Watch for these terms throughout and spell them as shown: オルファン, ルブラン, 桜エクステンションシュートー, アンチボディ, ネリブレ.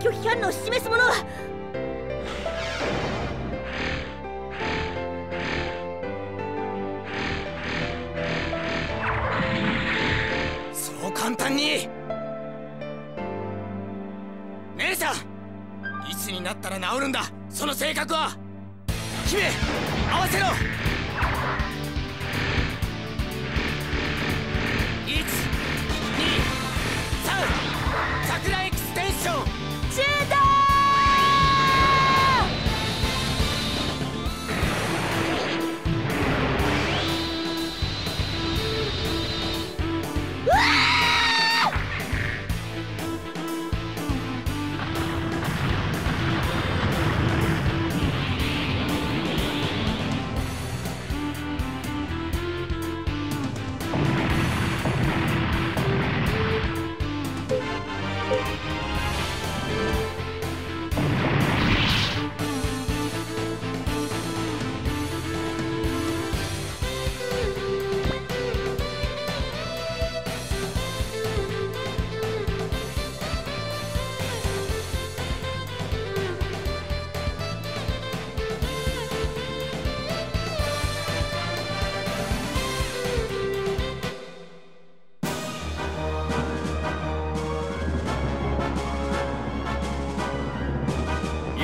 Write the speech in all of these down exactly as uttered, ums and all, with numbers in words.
拒否反応を示すものはそう簡単に。姉さん、いつになったら治るんだ、その性格は。姫、合わせろ。桜エクステンションシュートー！うわー！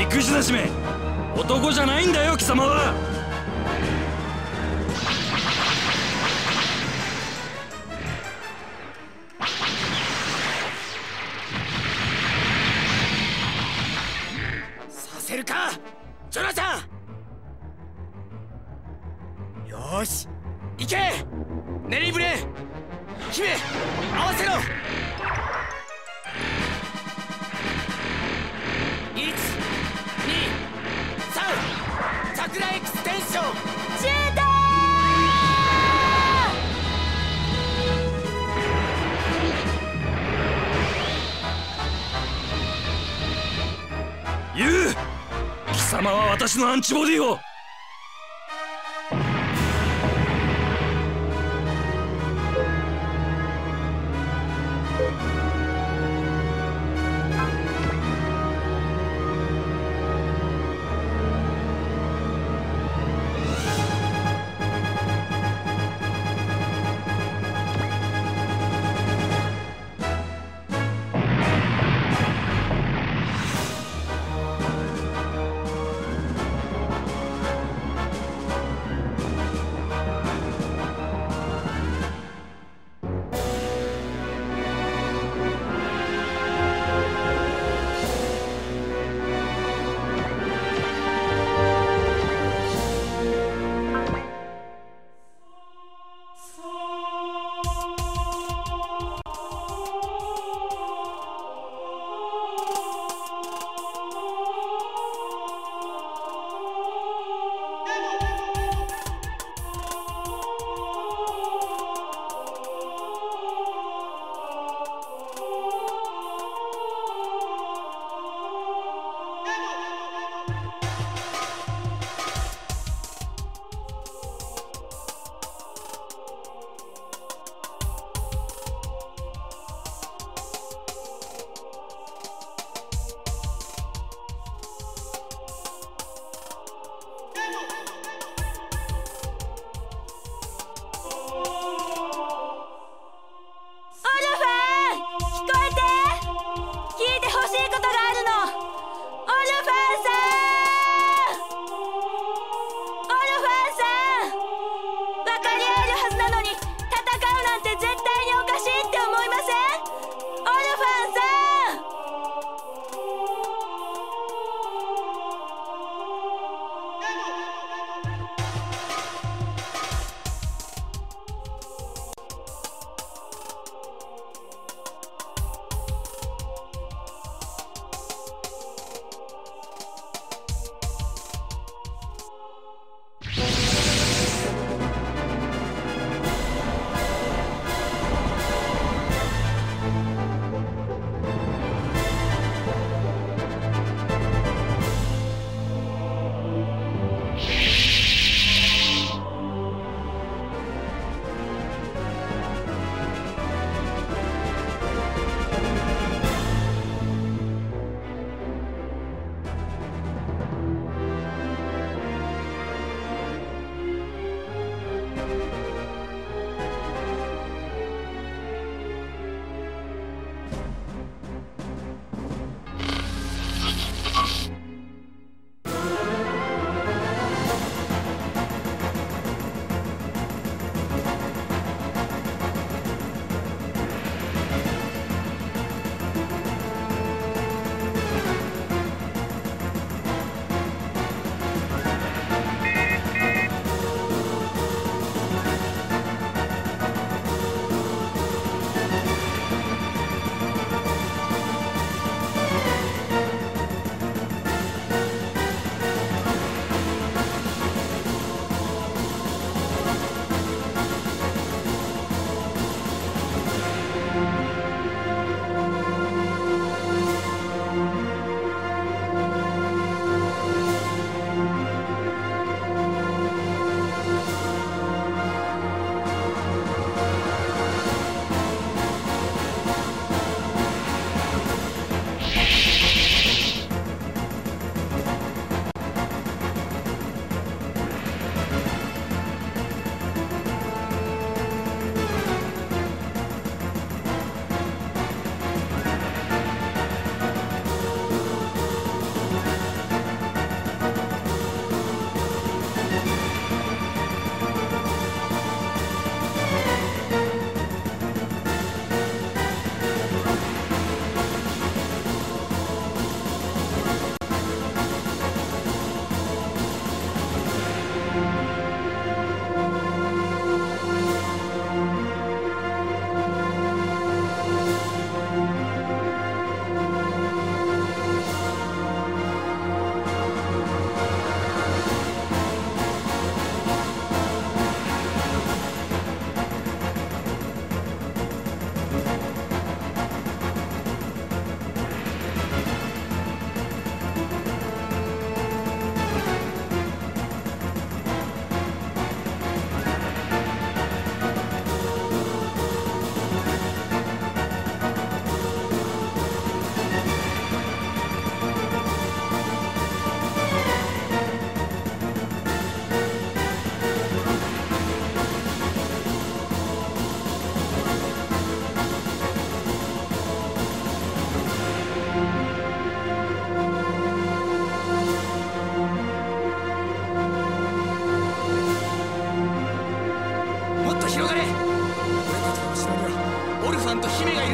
育児だしめ、男じゃないんだよ貴様は。させるかジョナサン。よーし行けネリブレ。姫、合わせろ。桜エクステンションシュートー！ユウ！貴様は私のアンチボディを！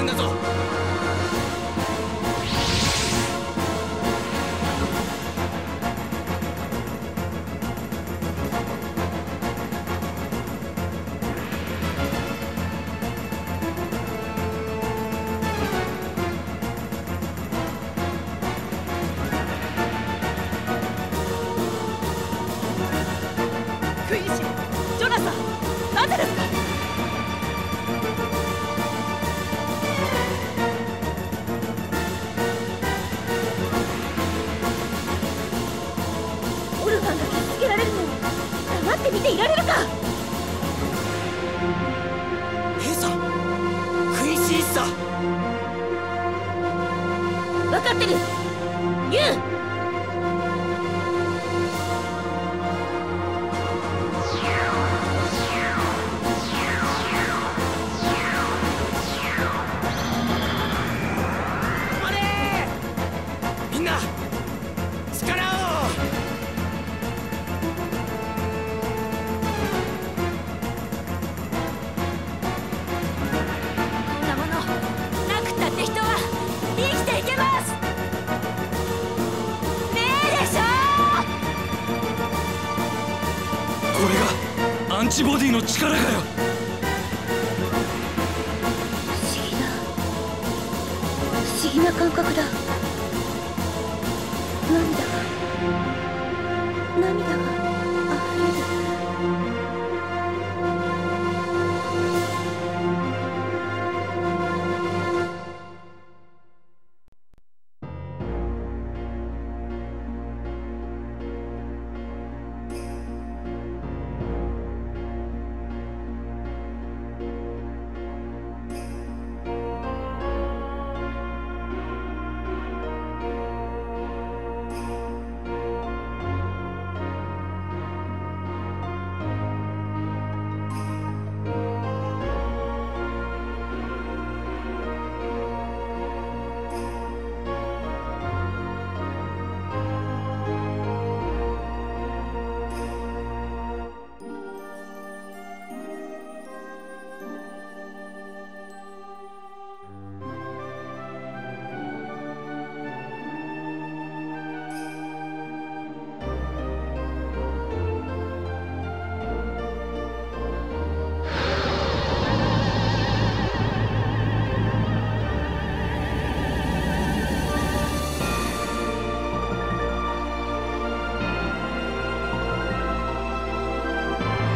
るんだぞ。クイシ、ジョナサン、なぜですか？オルファンが傷つけられるのに黙って見ていられるか。エサ、クイシ一茶、分かってる。ユウ、これがアンチボディの力かよ。不思議な不思議な感覚だ。涙が涙が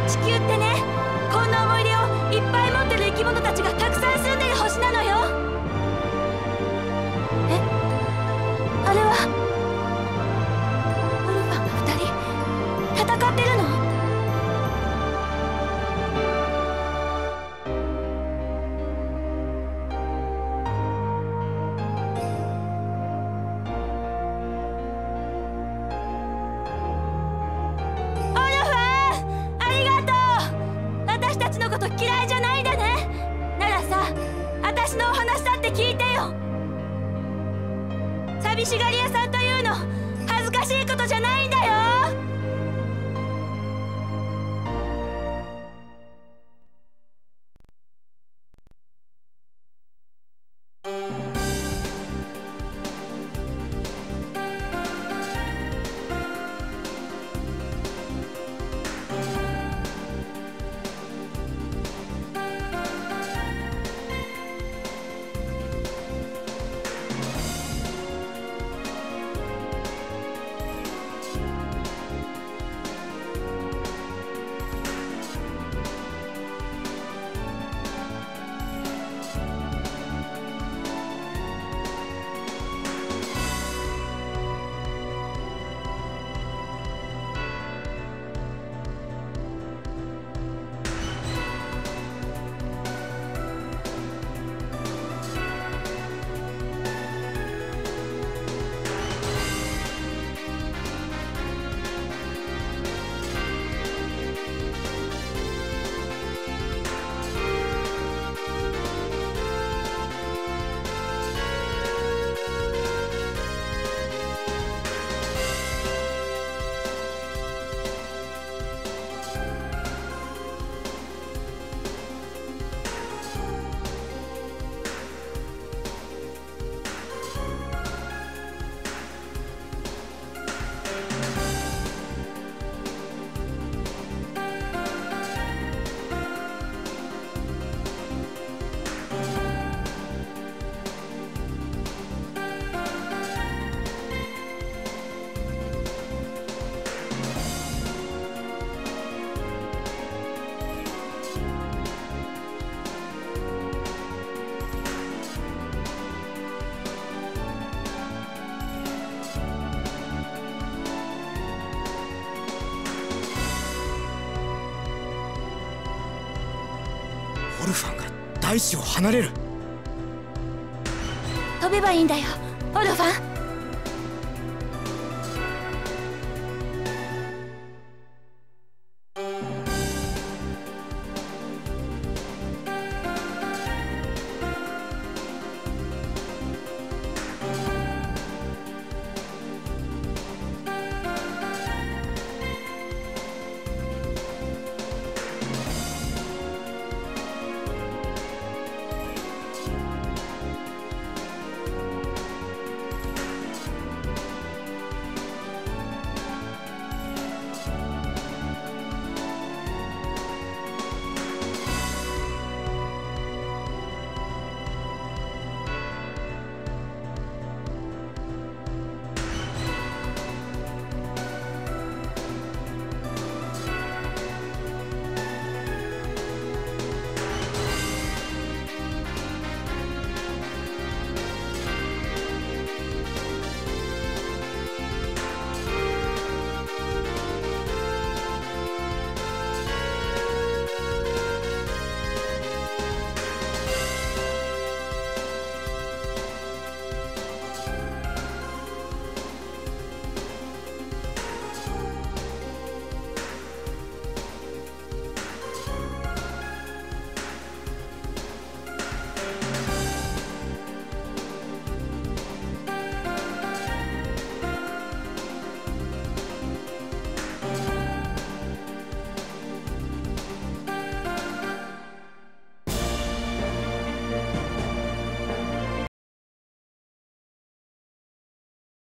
地球ってね、こんな思い出をいっぱい持ってる生き物たちがたくさん住んでる星なのよ。え、あれはオルファンがふたり戦ってるの？嫌いじゃないんだね。ならさ、私のお話だって聞いてよ。寂しがり屋さんというの恥ずかしいことじゃないんだよ。オルファンが大地を離れる。飛べばいいんだよ、オルファン。